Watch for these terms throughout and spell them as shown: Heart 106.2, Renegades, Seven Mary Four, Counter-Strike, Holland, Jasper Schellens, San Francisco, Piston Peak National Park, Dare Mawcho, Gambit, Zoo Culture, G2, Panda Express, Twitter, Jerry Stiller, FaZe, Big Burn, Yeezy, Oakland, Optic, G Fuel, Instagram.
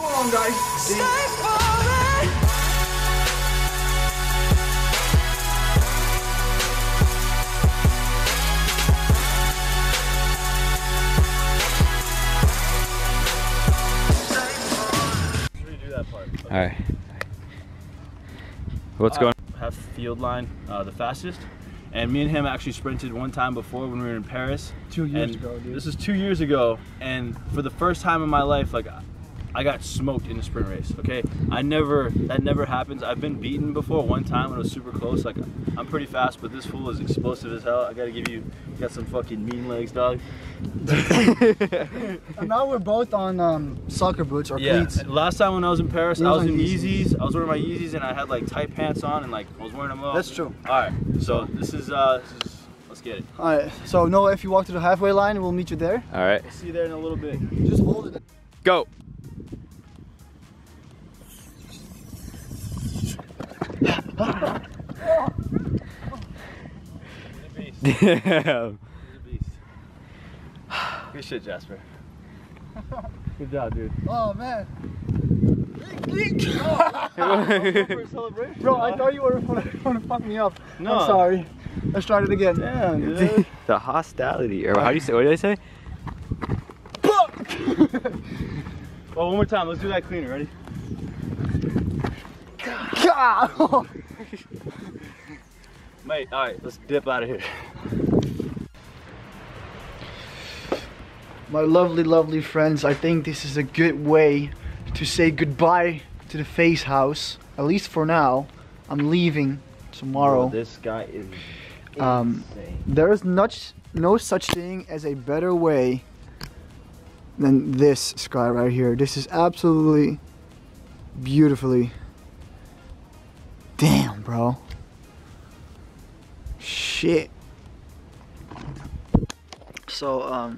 Come on, guys. See. All right. What's going on? Half field line, the fastest. And me and him actually sprinted one time before when we were in Paris. 2 years ago, dude. This is 2 years ago. And for the first time in my life, like, I got smoked in a sprint race, okay? That never happens. I've been beaten before one time when it was super close. Like, I'm pretty fast, but this fool is explosive as hell. I gotta give you, got some fucking mean legs, dog. And now we're both on soccer boots or cleats. Last time when I was in Paris, I was in Yeezys. I was wearing my Yeezys and I had like tight pants on and like I was wearing them all. That's true. All right, so this is let's get it. All right, so Noah, if you walk to the halfway line, we'll meet you there. All right. We'll see you there in a little bit. Just hold it. Go. Damn. Good shit, Jasper. Good job, dude. Oh, man. Bro, I thought you were going to fuck me up. No. I'm sorry. Let's try it again. Damn, dude. The hostility. Or how do you say? What did I say? Oh, one more time. Let's do that cleaner. Ready? Mate, all right, let's dip out of here. My lovely, lovely friends, I think this is a good way to say goodbye to the FaZe house. At least for now. I'm leaving tomorrow. Bro, this guy is insane. There is no such thing as a better way than this sky right here. This is absolutely beautifully. Damn, bro. Shit. So,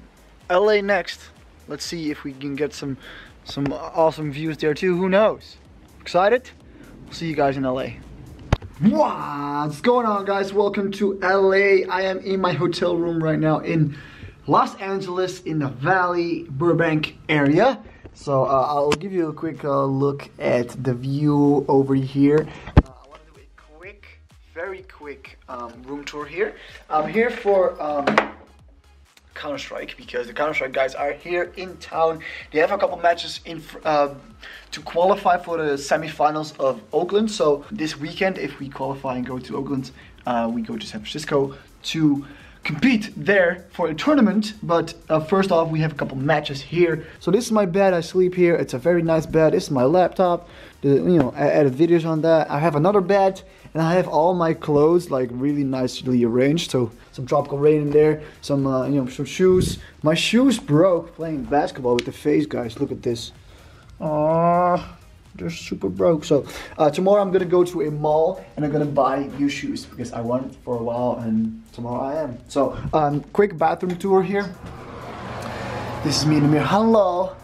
LA next. Let's see if we can get some awesome views there too. Who knows? Excited? We'll see you guys in LA. What's going on, guys? Welcome to LA. I am in my hotel room right now in Los Angeles in the Valley, Burbank area. So I'll give you a quick look at the view over here. Very quick room tour here. I'm here for Counter-Strike because the Counter-Strike guys are here in town. They have a couple matches in to qualify for the semifinals of Oakland. So this weekend, if we qualify and go to Oakland, we go to San Francisco to compete there for a tournament. But first off, we have a couple matches here. So this is my bed. I sleep here. It's a very nice bed. This is my laptop. I added videos on that. I have another bed. And I have all my clothes like really nicely arranged. So some tropical rain in there, some some shoes. My shoes broke playing basketball with the FaZe guys. Look at this. Ah, they're super broke. So tomorrow I'm gonna go to a mall and I'm gonna buy new shoes because I wanted for a while and tomorrow I am. So quick bathroom tour here. This is me in the mirror. Hello.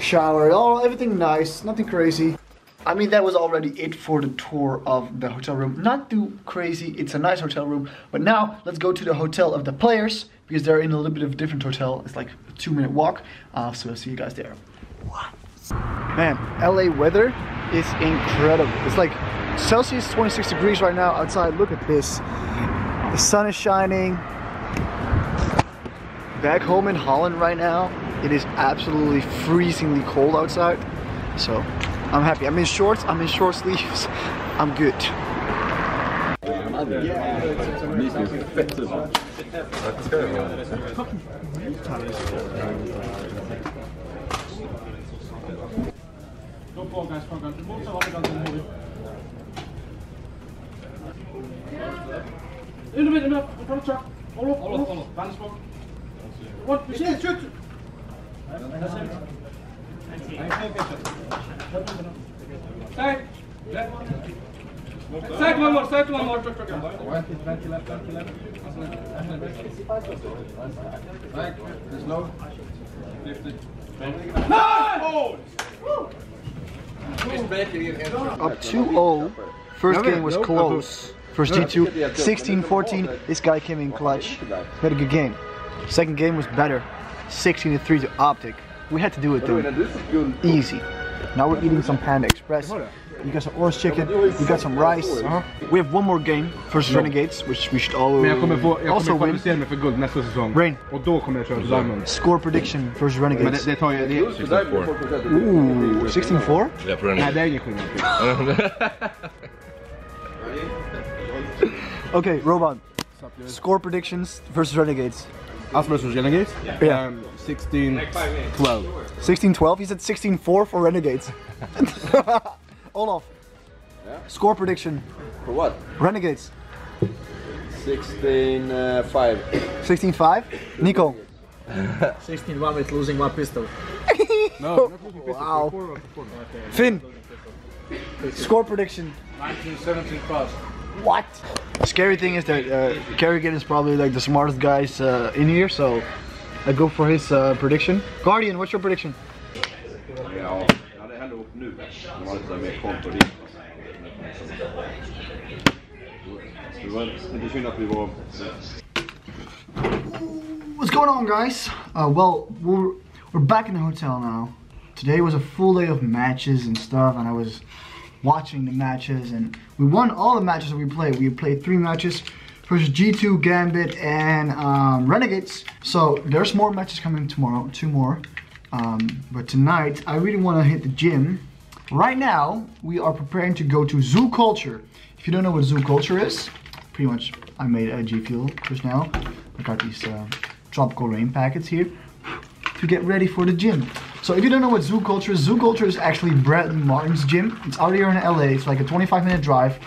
Shower. Oh, everything nice. Nothing crazy. I mean, that was already it for the tour of the hotel room. Not too crazy, it's a nice hotel room. But now, let's go to the hotel of the players, because they're in a little bit of a different hotel. It's like a 2-minute walk, so I'll see you guys there. What? Man, LA weather is incredible. It's like Celsius 26 degrees right now outside. Look at this. The sun is shining. Back home in Holland right now, it is absolutely freezingly cold outside. So I'm happy. I'm in short sleeves. I'm good. Up 2-0. First game was close. First G2, 16-14. This guy came in clutch. Had a good game. Second game was better. 16-3 to Optic. We had to do it, dude. Easy. Now we're eating some Panda Express. You got some orange chicken, you got some rice. We have one more game versus Renegades, which we should all also win. Rain. Score prediction versus Renegades. 16-4. Ooh, 16-4? Yeah, for Renegades. Okay, Robot. Score predictions versus Renegades. Us versus Renegades? Yeah. 16-12. 16-12? He said 16-4 for Renegades. Olaf, score prediction. For what? Renegades. 16-5. 16-5? Nico. 16-1 with losing one pistol. No, not losing pistol. Wow. Okay, Finn. Score prediction. 19-17+. What? Scary thing is that Kerrigan is probably like the smartest guys in here, so I go for his prediction. Guardian, what's your prediction? What's going on, guys? Well, we're back in the hotel now. Today was a full day of matches and stuff, and I was watching the matches, and we won all the matches that we played. We played 3 matches versus G2, Gambit, and Renegades. So there's more matches coming tomorrow, 2 more. But tonight, I really want to hit the gym. Right now, we are preparing to go to Zoo Culture. If you don't know what Zoo Culture is, pretty much I made a G Fuel just now. I got these tropical rain packets here to get ready for the gym. So if you don't know what Zoo Culture is actually Brett Martin's gym. It's out here in LA, it's like a 25-minute drive.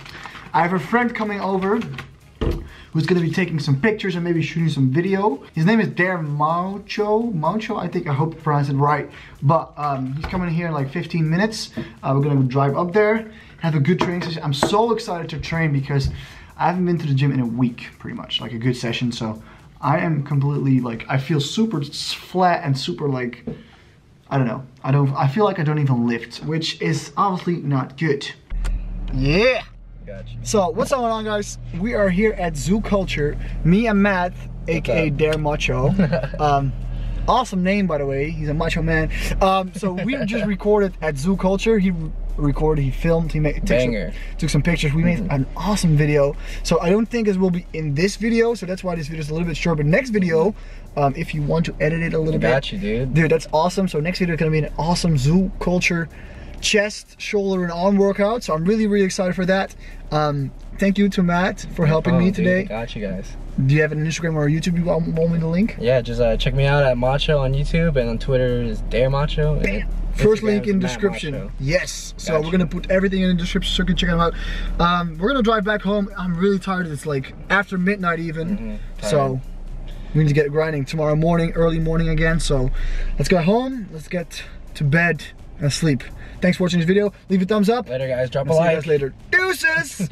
I have a friend coming over who's gonna be taking some pictures and maybe shooting some video. His name is Dare Mawcho. Mawcho, I think, I hope I pronounced it right. But he's coming here in like 15 minutes. We're gonna drive up there, have a good training session. I'm so excited to train because I haven't been to the gym in a week, pretty much, like a good session. So I am completely like, I feel super flat and super like, I don't know. I feel like I don't even lift, which is obviously not good. Yeah. Gotcha. So what's going on, guys? We are here at Zoo Culture. Me and Matt, aka Dare Mawcho. Awesome name, by the way. He's a macho man. So we just recorded at Zoo Culture. He recorded, he filmed, he took some pictures. We made an awesome video. So I don't think this will be in this video, so that's why this video is a little bit short. But next video, if you want to edit it a little bit. You, dude. Dude, that's awesome. So next video is gonna be an awesome Zoo Culture chest, shoulder, and arm workout. So I'm really, really excited for that. Thank you to Matt for helping me today. Got you, guys. Do you have an Instagram or a YouTube you want me to link? Yeah, just check me out at Mawcho on YouTube, and on Twitter is Dare Mawcho. Bam. First link in description. Yes. So we're gonna put everything in the description so you can check them out. We're gonna drive back home. I'm really tired. It's like after midnight even. So we need to get grinding tomorrow morning, early morning again. So let's go home. Let's get to bed and sleep. Thanks for watching this video. Leave a thumbs up. Later, guys. Drop a like. See you guys later. Deuces.